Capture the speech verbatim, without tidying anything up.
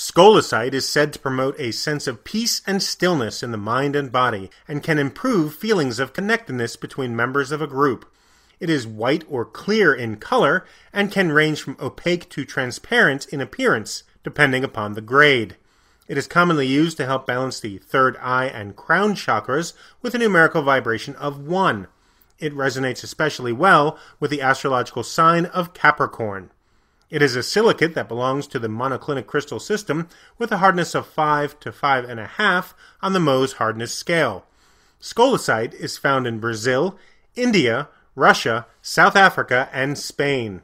Scolecite is said to promote a sense of peace and stillness in the mind and body, and can improve feelings of connectedness between members of a group. It is white or clear in color, and can range from opaque to transparent in appearance, depending upon the grade. It is commonly used to help balance the third eye and crown chakras with a numerical vibration of one. It resonates especially well with the astrological sign of Capricorn. It is a silicate that belongs to the monoclinic crystal system with a hardness of five to five point five on the Mohs hardness scale. Scolecite is found in Brazil, India, Russia, South Africa, and Spain.